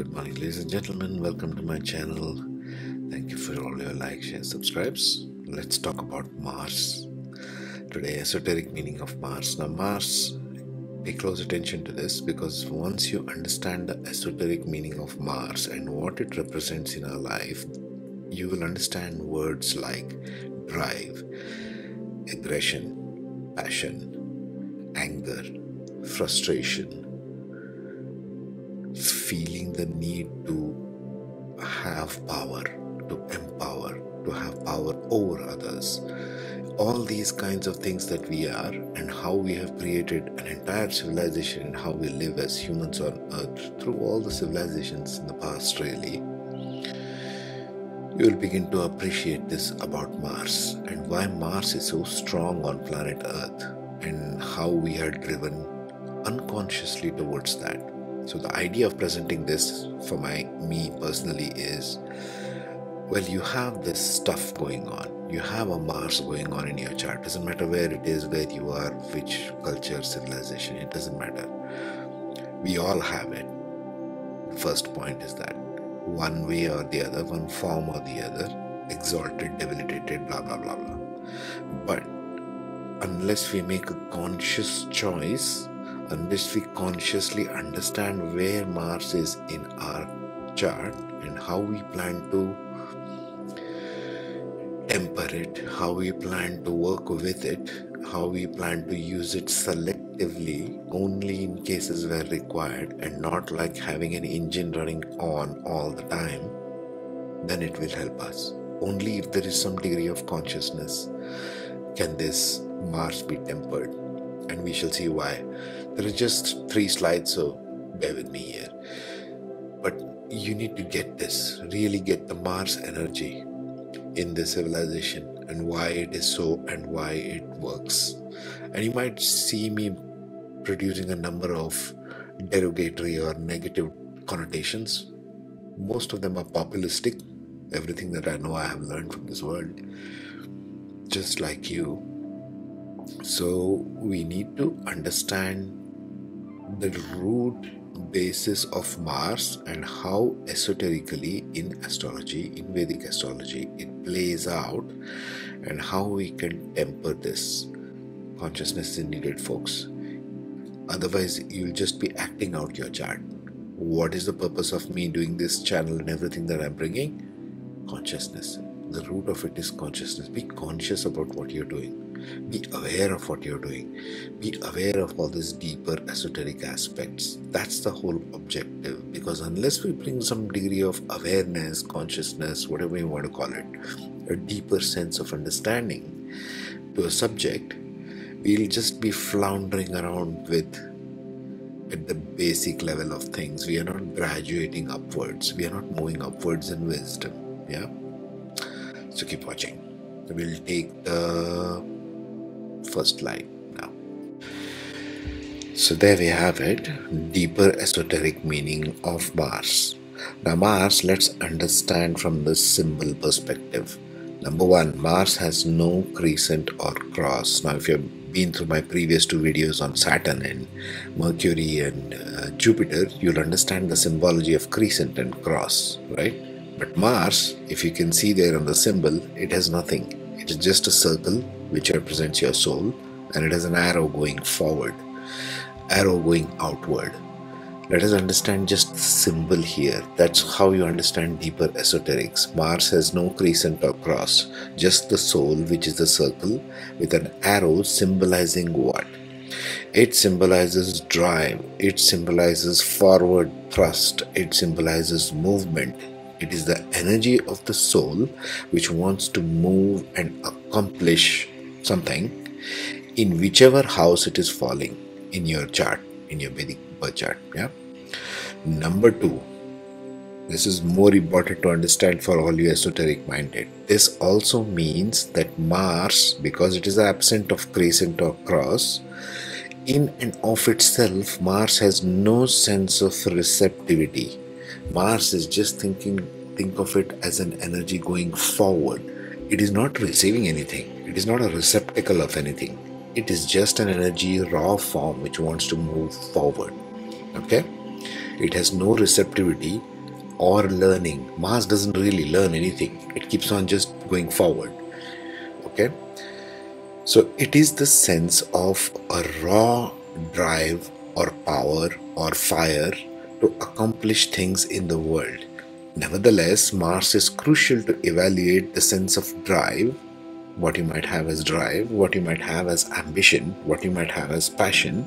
Good morning, ladies and gentlemen. Welcome to my channel. Thank you for all your likes, shares, subscribes. Let's talk about Mars today. Esoteric meaning of Mars. Now Mars, pay close attention to this, because once you understand the esoteric meaning of Mars and what it represents in our life, you will understand words like drive, aggression, passion, anger, frustration, feeling the need to have power, to empower, to have power over others. All these kinds of things that we are, and how we have created an entire civilization, and how we live as humans on earth through all the civilizations in the past, really. You will begin to appreciate this about Mars, and why Mars is so strong on planet Earth, and how we are driven unconsciously towards that. So the idea of presenting this for me personally is, well, you have this stuff going on. You have a Mars going on in your chart. Doesn't matter where it is, where you are, which culture, civilization, it doesn't matter. We all have it. The first point is that one way or the other, one form or the other, exalted, debilitated, blah, blah, blah, blah. But unless we make a conscious choice, unless we consciously understand where Mars is in our chart and how we plan to temper it, how we plan to work with it, how we plan to use it selectively, only in cases where required, and not like having an engine running on all the time, then it will help us. Only if there is some degree of consciousness can this Mars be tempered, and we shall see why. There are just 3 slides, so bear with me here. But you need to get this, really get the Mars energy in the civilization and why it is so and why it works. And you might see me producing a number of derogatory or negative connotations. Most of them are populistic. Everything that I know, I have learned from this world, just like you. So we need to understand the root basis of Mars and how esoterically in astrology, in Vedic astrology, it plays out, and how we can temper this. Consciousness is needed, folks. Otherwise, you'll just be acting out your chart. What is the purpose of me doing this channel and everything that I'm bringing? Consciousness. The root of it is consciousness. Be conscious about what you're doing. Be aware of what you're doing. Be aware of all these deeper esoteric aspects. That's the whole objective, because unless we bring some degree of awareness, consciousness, whatever you want to call it, a deeper sense of understanding to a subject, we'll just be floundering around with at the basic level of things. We are not graduating upwards. We are not moving upwards in wisdom. Yeah. So keep watching. We'll take the first slide now. So there we have it, deeper esoteric meaning of Mars. Now Mars, let's understand from the symbol perspective. Number one, Mars has no crescent or cross. Now if you've been through my previous 2 videos on Saturn and Mercury and Jupiter, you'll understand the symbology of crescent and cross, right? But Mars, if you can see there on the symbol, it has nothing. It is just a circle which represents your soul, and it has an arrow going forward, arrow going outward. Let us understand just the symbol here. That's how you understand deeper esoterics. Mars has no crescent or cross, just the soul, which is the circle with an arrow symbolizing what? It symbolizes drive, it symbolizes forward thrust, it symbolizes movement. It is the energy of the soul which wants to move and accomplish something in whichever house it is falling in your chart, in your Vedic birth chart. Yeah. Number 2, this is more important to understand for all you esoteric minded. This also means that Mars, because it is absent of crescent or cross, in and of itself, Mars has no sense of receptivity. Mars is just think of it as an energy going forward. It is not receiving anything. It is not a receptacle of anything. It is just an energy, raw form, which wants to move forward. Okay? it has no receptivity or learning. Mars doesn't really learn anything. It keeps on just going forward. Okay. So it is the sense of a raw drive or power or fire to accomplish things in the world. Nevertheless, Mars is crucial to evaluate the sense of drive, what you might have as drive, what you might have as ambition, what you might have as passion.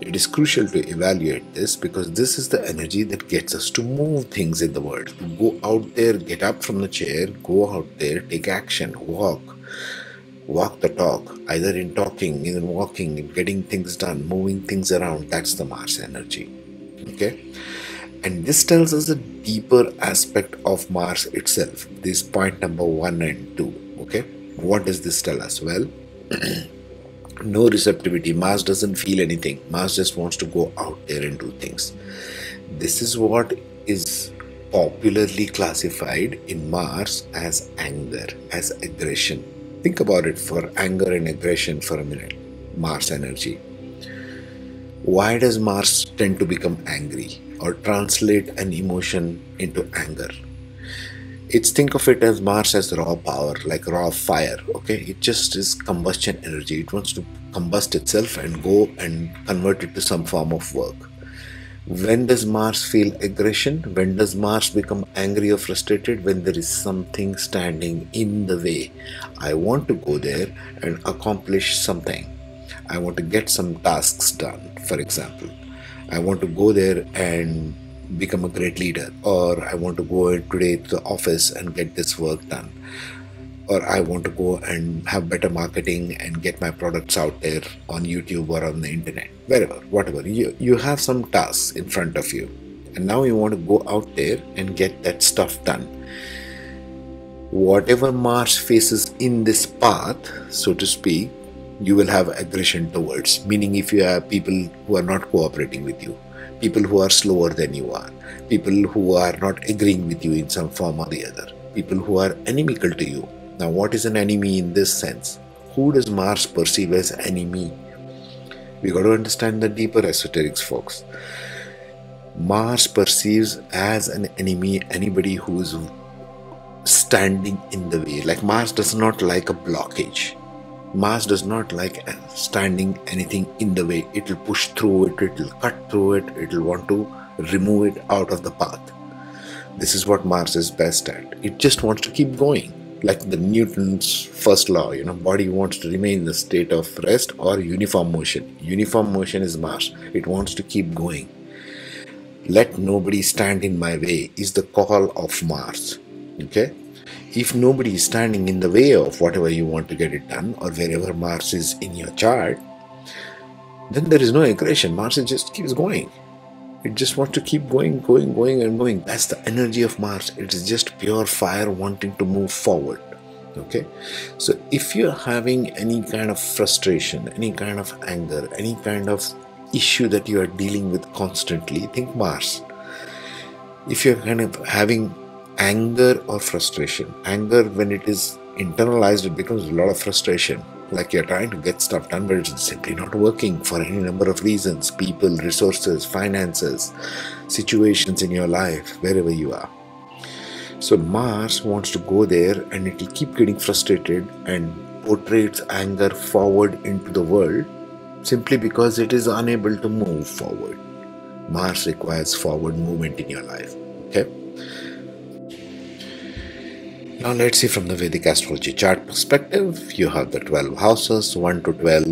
It is crucial to evaluate this because this is the energy that gets us to move things in the world. To go out there, get up from the chair, go out there, take action, walk the talk, either in talking, in walking, in getting things done, moving things around. That's the Mars energy. Okay. And this tells us a deeper aspect of Mars itself. This point number 1 and 2. Okay. What does this tell us? Well, no receptivity. Mars doesn't feel anything. Mars just wants to go out there and do things. This is what is popularly classified in Mars as anger, as aggression. Think about it, for anger and aggression for a minute. Mars energy. Why does Mars tend to become angry or translate an emotion into anger? It's, think of it as Mars as raw power, like raw fire, okay? It just is combustion energy. It wants to combust itself and go and convert it to some form of work. When does Mars feel aggression? When does Mars become angry or frustrated? When there is something standing in the way. I want to go there and accomplish something. I want to get some tasks done, for example. I want to go there and become a great leader, or I want to go today to the office and get this work done, or I want to go and have better marketing and get my products out there on YouTube or on the internet, wherever, whatever. You have some tasks in front of you and now you want to go out there and get that stuff done. Whatever Mars faces in this path, so to speak, you will have aggression towards, meaning if you have people who are not cooperating with you, people who are slower than you are, people who are not agreeing with you in some form or the other, people who are inimical to you. Now, what is an enemy in this sense? Who does Mars perceive as enemy? We got to understand the deeper esoterics, folks. Mars perceives as an enemy anybody who is standing in the way. Like, Mars does not like a blockage. Mars does not like standing anything in the way. It will push through it, it will cut through it, it will want to remove it out of the path. This is what Mars is best at. It just wants to keep going. Like the Newton's first law, you know, body wants to remain in the state of rest or uniform motion. Uniform motion is Mars. It wants to keep going. Let nobody stand in my way is the call of Mars. Okay? If nobody is standing in the way of whatever you want to get it done, or wherever Mars is in your chart, then there is no aggression. Mars just keeps going. It just wants to keep going. That's the energy of Mars. It is just pure fire wanting to move forward. Okay. So if you're having any kind of frustration, any kind of anger, any kind of issue that you are dealing with constantly, think Mars. If you're kind of having anger or frustration, anger, when it is internalized, it becomes a lot of frustration. Like you're trying to get stuff done, but it's simply not working for any number of reasons. People, resources, finances, situations in your life, wherever you are. So Mars wants to go there and it will keep getting frustrated and portrays anger forward into the world simply because it is unable to move forward. Mars requires forward movement in your life. Okay? Now let's see from the Vedic astrology chart perspective. You have the 12 houses, 1 to 12.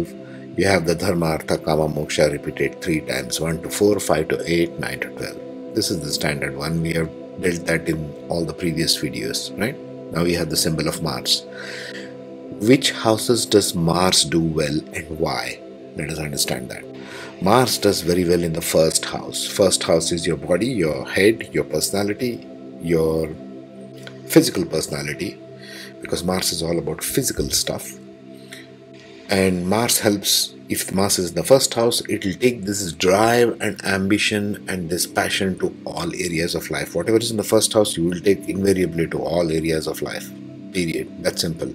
You have the Dharma, Artha, Kama, Moksha repeated 3 times, 1 to 4, 5 to 8, 9 to 12. This is the standard one. We have dealt that in all the previous videos, right? Now we have the symbol of Mars. Which houses does Mars do well and why? Let us understand that. Mars does very well in the first house. First house is your body, your head, your personality, your physical personality, because Mars is all about physical stuff. And Mars helps, if Mars is in the first house, it will take this drive and ambition and this passion to all areas of life. Whatever is in the first house, you will take invariably to all areas of life, period. That's simple.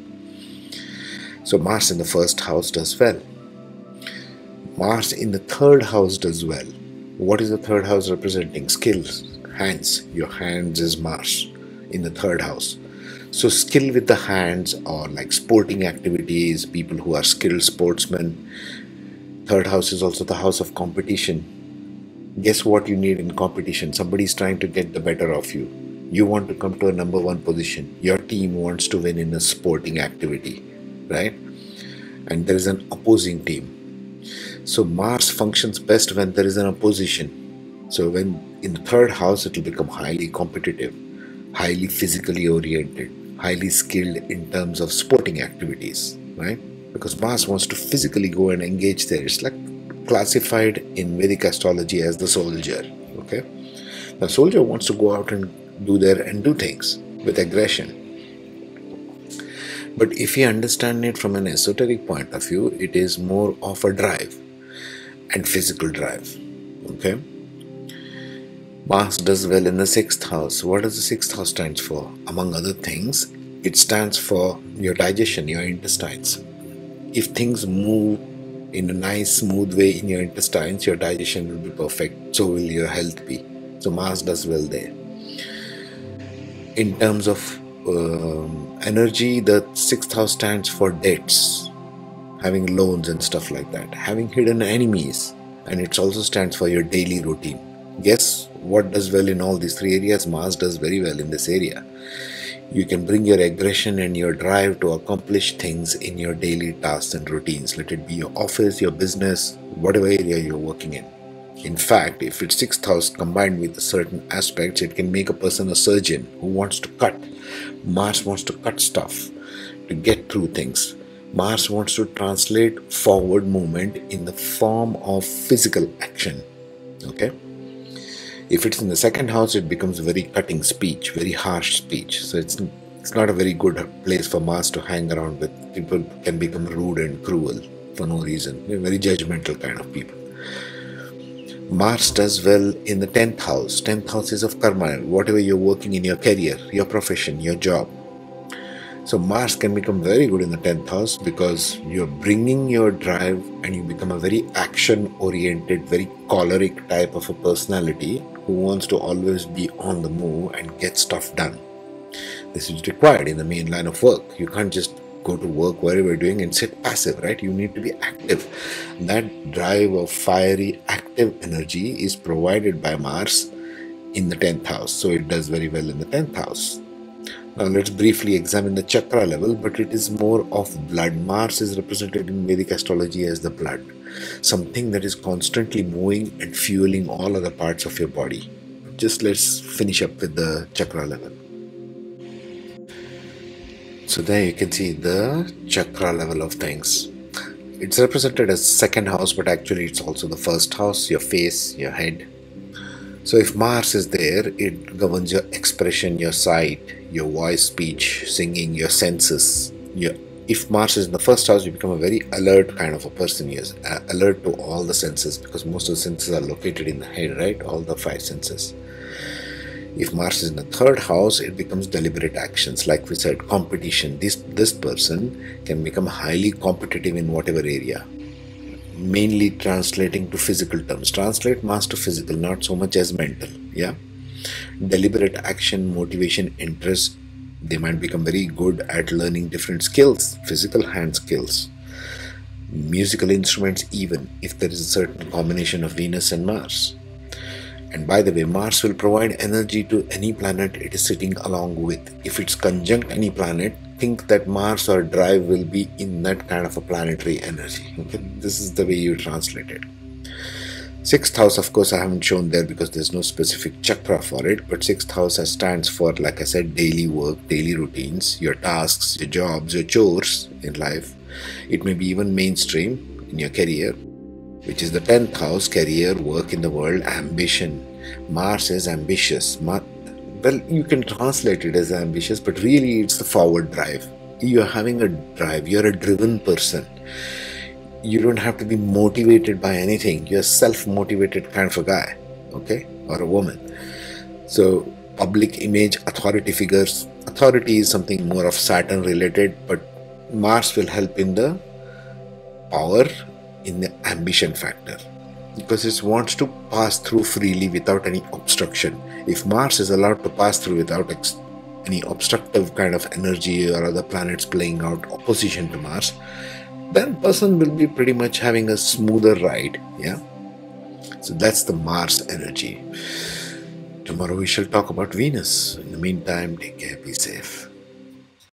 So Mars in the first house does well. Mars in the third house does well. What is the third house representing? Skills, hands. Your hands is Mars in the third house. So skill with the hands, or like sporting activities, people who are skilled sportsmen. Third house is also the house of competition. Guess what you need in competition? Somebody is trying to get the better of you. You want to come to a number one position. Your team wants to win in a sporting activity, right? And there is an opposing team. So Mars functions best when there is an opposition. So when in the third house, it will become highly competitive, highly physically oriented, highly skilled in terms of sporting activities, right? Because Mars wants to physically go and engage there. It's like classified in Vedic astrology as the soldier, okay? The soldier wants to go out and do there and do things with aggression. But if you understand it from an esoteric point of view, it is more of a drive and physical drive, okay? Mars does well in the sixth house. What does the sixth house stands for? Among other things, it stands for your digestion, your intestines. If things move in a nice, smooth way in your intestines, your digestion will be perfect. So will your health be. So Mars does well there. In terms of energy, the sixth house stands for debts, having loans and stuff like that, having hidden enemies, and it also stands for your daily routine. Guess what does well in all these three areas? Mars does very well in this area. You can bring your aggression and your drive to accomplish things in your daily tasks and routines. Let it be your office, your business, whatever area you're working in. In fact, if it's sixth house combined with certain aspects, it can make a person a surgeon who wants to cut. Mars wants to cut stuff to get through things. Mars wants to translate forward movement in the form of physical action. Okay? If it's in the second house, it becomes very cutting speech, very harsh speech. So it's not a very good place for Mars to hang around with. People can become rude and cruel for no reason. They're very judgmental kind of people. Mars does well in the 10th house. 10th house is of karma, whatever you're working in your career, your profession, your job. So Mars can become very good in the 10th house because you're bringing your drive and you become a very action-oriented, very choleric type of a personality who wants to always be on the move and get stuff done. This is required in the main line of work. You can't just go to work, wherever you're doing, and sit passive, right? You need to be active. That drive of fiery, active energy is provided by Mars in the 10th house. So it does very well in the 10th house. Now let's briefly examine the chakra level, but it is more of blood. Mars is represented in Vedic astrology as the blood, something that is constantly moving and fueling all other parts of your body. Just let's finish up with the chakra level. So there you can see the chakra level of things. It's represented as second house, but actually it's also the first house, your face, your head. So if Mars is there, it governs your expression, your sight, your voice, speech, singing, your senses. If Mars is in the first house, you become a very alert kind of a person. You're alert to all the senses because most of the senses are located in the head, right? All the five senses. If Mars is in the third house, it becomes deliberate actions. Like we said, competition. This person can become highly competitive in whatever area. Mainly translating to physical terms. Translate Mars to physical, not so much as mental. Yeah. Deliberate action, motivation, interest. They might become very good at learning different skills, physical hand skills, musical instruments even, if there is a certain combination of Venus and Mars. And by the way, Mars will provide energy to any planet it is sitting along with. If it's conjunct any planet, think that Mars or drive will be in that kind of a planetary energy. Okay? This is the way you translate it. Sixth house, of course, I haven't shown there because there's no specific chakra for it. But sixth house stands for, like I said, daily work, daily routines, your tasks, your jobs, your chores in life. It may be even mainstream in your career, which is the 10th house, career, work in the world, ambition. Mars is ambitious. Well, you can translate it as ambitious, but really it's the forward drive. You're having a drive. You're a driven person. You don't have to be motivated by anything. You're a self-motivated kind of a guy, okay, or a woman. So public image, authority figures. Authority is something more of Saturn related, but Mars will help in the power, in the ambition factor. because it wants to pass through freely without any obstruction. If Mars is allowed to pass through without any obstructive kind of energy or other planets playing out opposition to Mars, then person will be pretty much having a smoother ride. Yeah. So that's the Mars energy. Tomorrow we shall talk about Venus. In the meantime, take care, be safe.